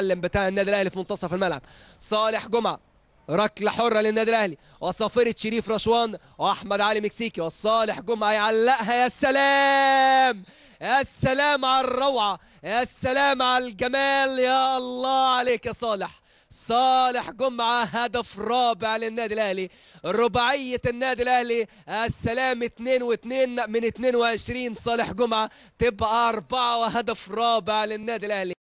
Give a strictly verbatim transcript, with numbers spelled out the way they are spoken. المعلم بتاع النادي الاهلي في منتصف الملعب. صالح جمعه ركله حره للنادي الاهلي وصافره شريف رشوان واحمد علي مكسيكي وصالح جمعه يعلقها. يا سلام يا سلام على الروعه، يا سلام على الجمال، يا الله عليك يا صالح. صالح جمعه هدف رابع للنادي الاهلي، رباعيه النادي الاهلي. السلام اتنين واتنين من اتنين وعشرين، صالح جمعه تبقى اربعه وهدف رابع للنادي الاهلي.